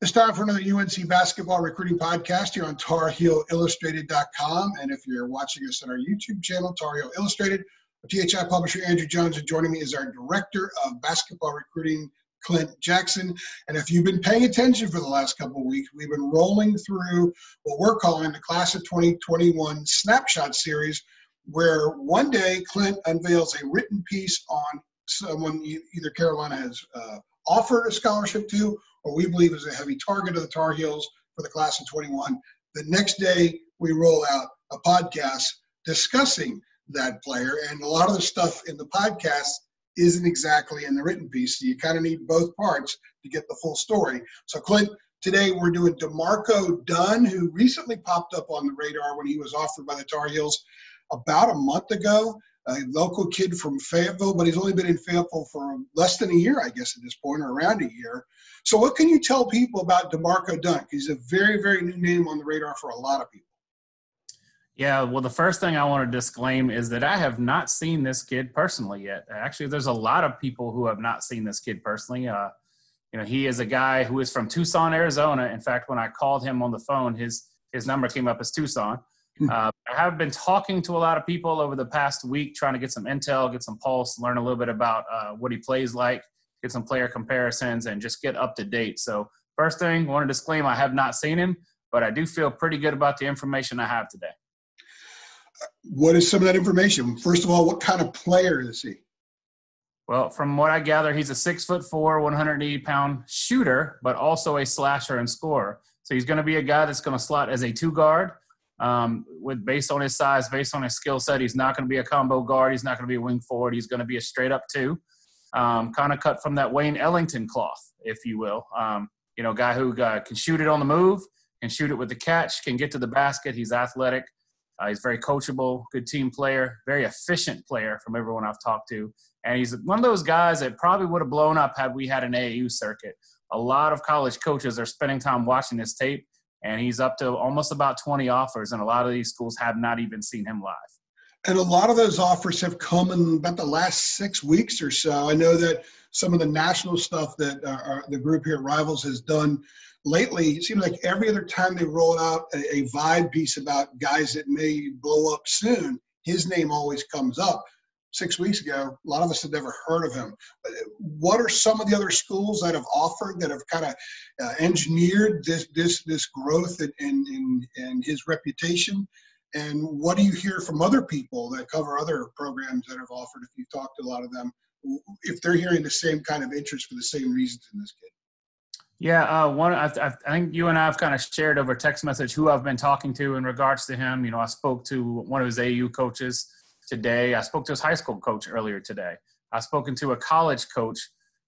It's time for another UNC basketball recruiting podcast here on TarHeelIllustrated.com. And if you're watching us on our YouTube channel, TarHeel Illustrated, THI publisher Andrew Jones, and joining me is our Director of Basketball Recruiting, Clint Jackson. And if you've been paying attention for the last couple of weeks, we've been rolling through what we're calling the Class of 2021 Snapshot Series, where one day Clint unveils a written piece on someone either Carolina has offered a scholarship to, or we believe is a heavy target of the Tar Heels for the Class of 21. The next day, we roll out a podcast discussing that player, and a lot of the stuff in the podcast isn't exactly in the written piece, so you kind of need both parts to get the full story. So, Clint, today we're doing D'Marco Dunn, who recently popped up on the radar when he was offered by the Tar Heels about a month ago. A local kid from Fayetteville, but he's only been in Fayetteville for less than a year, I guess, at this point, or around a year. So what can you tell people about D'Marco Dunn? He's a very, very new name on the radar for a lot of people. Yeah, well, the first thing I want to disclaim is that I have not seen this kid personally yet. Actually, there's a lot of people who have not seen this kid personally. He is a guy who is from Tucson, Arizona. In fact, when I called him on the phone, his number came up as Tucson. I have been talking to a lot of people over the past week, trying to get some intel, get some pulse, learn a little bit about what he plays like, get some player comparisons, and just get up to date. So first thing, I want to disclaim I have not seen him, but I do feel pretty good about the information I have today. What is some of that information? First of all, what kind of player is he? Well, from what I gather, he's a 6'4", 180-pound shooter, but also a slasher and scorer. So he's going to be a guy that's going to slot as a two-guard. Based on his size, based on his skill set, he's not going to be a combo guard. He's not going to be a wing forward. He's going to be a straight up two, kind of cut from that Wayne Ellington cloth, if you will. Guy who can shoot it on the move, can shoot it with the catch, can get to the basket. He's athletic. He's very coachable, good team player, very efficient player from everyone I've talked to. And he's one of those guys that probably would have blown up had we had an AAU circuit. A lot of college coaches are spending time watching this tape. And he's up to almost about 20 offers, and a lot of these schools have not even seen him live. And a lot of those offers have come in about the last 6 weeks or so. I know that some of the national stuff that the group here at Rivals has done lately, it seems like every other time they roll out a vibe piece about guys that may blow up soon, his name always comes up. 6 weeks ago, a lot of us had never heard of him. What are some of the other schools that have offered that have kind of engineered this growth in his reputation? And what do you hear from other people that cover other programs that have offered, if you've talked to a lot of them, if they're hearing the same kind of interest for the same reasons in this kid? Yeah, I think you and I have kind of shared over text message who I've been talking to in regards to him. I spoke to one of his AU coaches today. I spoke to his high school coach earlier today. I've spoken to a college coach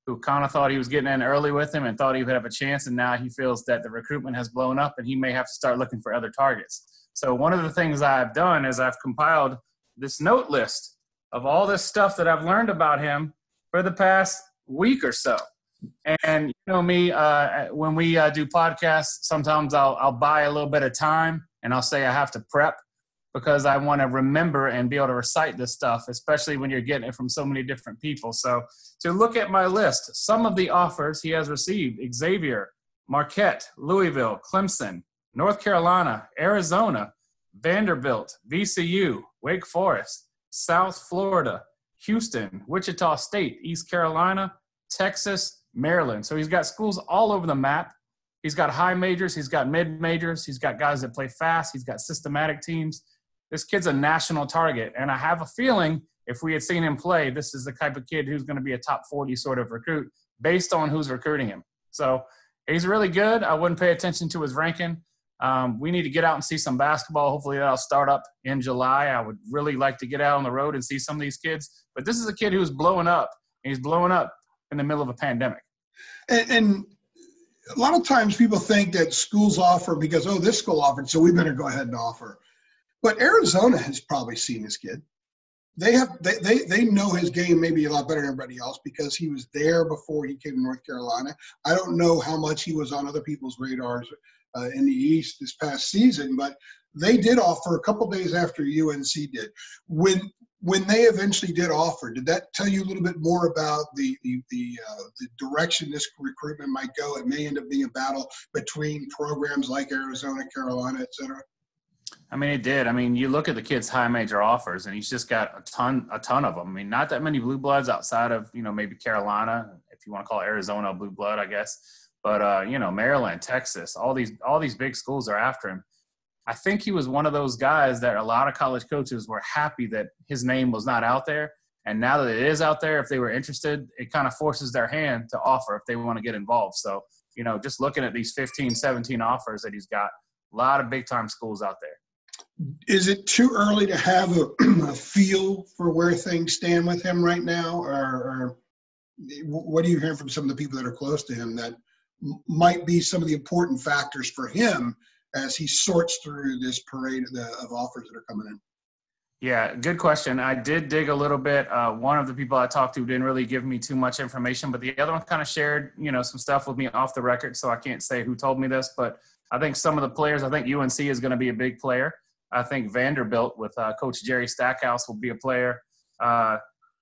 who kind of thought he was getting in early with him and thought he would have a chance, and now he feels that the recruitment has blown up and he may have to start looking for other targets. So one of the things I've done is I've compiled this note list of all this stuff that I've learned about him for the past week or so. And you know me, when we do podcasts, sometimes I'll buy a little bit of time and I'll say I have to prep, because I want to remember and be able to recite this stuff, especially when you're getting it from so many different people. So to look at my list, some of the offers he has received: Xavier, Marquette, Louisville, Clemson, North Carolina, Arizona, Vanderbilt, VCU, Wake Forest, South Florida, Houston, Wichita State, East Carolina, Texas, Maryland. So he's got schools all over the map. He's got high majors. He's got mid majors. He's got guys that play fast. He's got systematic teams. This kid's a national target, and I have a feeling if we had seen him play, this is the type of kid who's going to be a top 40 sort of recruit based on who's recruiting him. So he's really good. I wouldn't pay attention to his ranking. We need to get out and see some basketball. Hopefully that'll start up in July. I would really like to get out on the road and see some of these kids. But this is a kid who's blowing up, and he's blowing up in the middle of a pandemic. And a lot of times people think that schools offer because, oh, this school offered, so we better go ahead and offer. But Arizona has probably seen this kid. They know his game maybe a lot better than everybody else because he was there before he came to North Carolina. I don't know how much he was on other people's radars in the East this past season, but they did offer a couple days after UNC did. When When they eventually did offer, did that tell you a little bit more about the direction this recruitment might go? It may end up being a battle between programs like Arizona, Carolina, et cetera. I mean, it did. I mean, you look at the kid's high major offers, and he's just got a ton of them. I mean, not that many blue bloods outside of, you know, maybe Carolina, if you want to call Arizona a blue blood, I guess. But you know, Maryland, Texas, all these big schools are after him. I think he was one of those guys that a lot of college coaches were happy that his name was not out there. And now that it is out there, if they were interested, it kind of forces their hand to offer if they want to get involved. So, you know, just looking at these 15, 17 offers that he's got, a lot of big-time schools out there. Is it too early to have a feel for where things stand with him right now? Or what are you hearing from some of the people that are close to him that might be some of the important factors for him as he sorts through this parade of offers that are coming in? Yeah, good question. I did dig a little bit. One of the people I talked to didn't really give me too much information, but the other one kind of shared, you know, some stuff with me off the record, so I can't say who told me this, but I think some of the players, I think UNC is going to be a big player. I think Vanderbilt with Coach Jerry Stackhouse will be a player.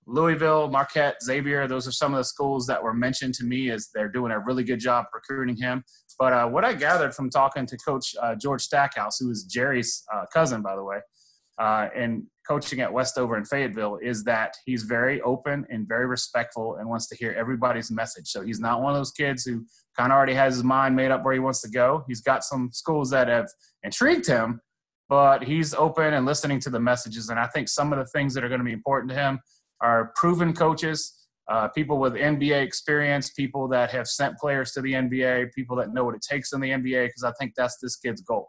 Louisville, Marquette, Xavier, those are some of the schools that were mentioned to me as they're doing a really good job recruiting him. But what I gathered from talking to Coach George Stackhouse, who is Jerry's cousin, by the way, and coaching at Westover and Fayetteville, is that he's very open and very respectful and wants to hear everybody's message. So he's not one of those kids who kind of already has his mind made up where he wants to go. He's got some schools that have intrigued him, but he's open and listening to the messages. And I think some of the things that are going to be important to him are proven coaches, people with NBA experience, people that have sent players to the NBA, people that know what it takes in the NBA, because I think that's this kid's goal.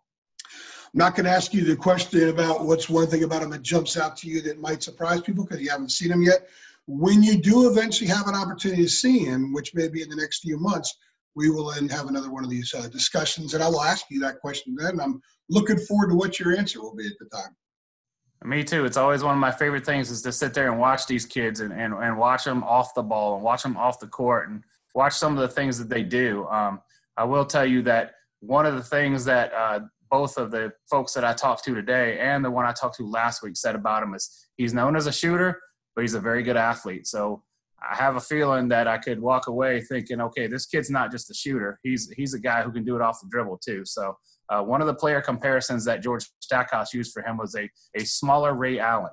I'm not going to ask you the question about what's one thing about him that jumps out to you that might surprise people, because you haven't seen him yet. When you do eventually have an opportunity to see him, which may be in the next few months, we will then have another one of these discussions, and I will ask you that question then. I'm looking forward to what your answer will be at the time. Me too. It's always one of my favorite things is to sit there and watch these kids and watch them off the ball and watch them off the court and watch some of the things that they do. I will tell you that one of the things that both of the folks that I talked to today and the one I talked to last week said about him is he's known as a shooter, but he's a very good athlete. So I have a feeling that I could walk away thinking, okay, this kid's not just a shooter. He's a guy who can do it off the dribble too. So one of the player comparisons that George Stackhouse used for him was a smaller Ray Allen.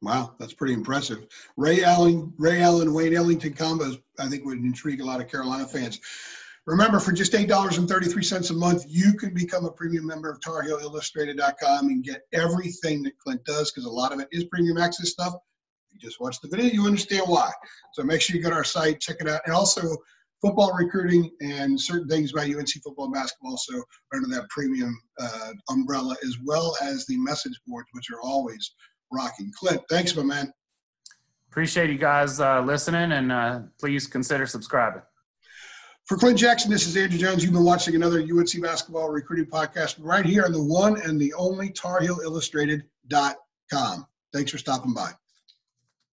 Wow, that's pretty impressive. Ray Allen, Wayne Ellington combos, I think, would intrigue a lot of Carolina fans. Remember, for just $8.33 a month, you can become a premium member of TarHeelIllustrated.com and get everything that Clint does, because a lot of it is premium access stuff. If you just watch the video, you understand why. So make sure you go to our site, check it out. And also, football recruiting and certain things about UNC football and basketball also are under that premium umbrella, as well as the message boards, which are always rocking. Clint, thanks, my man. Appreciate you guys listening, and please consider subscribing. For Clint Jackson, this is Andrew Jones. You've been watching another UNC basketball recruiting podcast right here on the one and the only TarHeelIllustrated.com. Thanks for stopping by.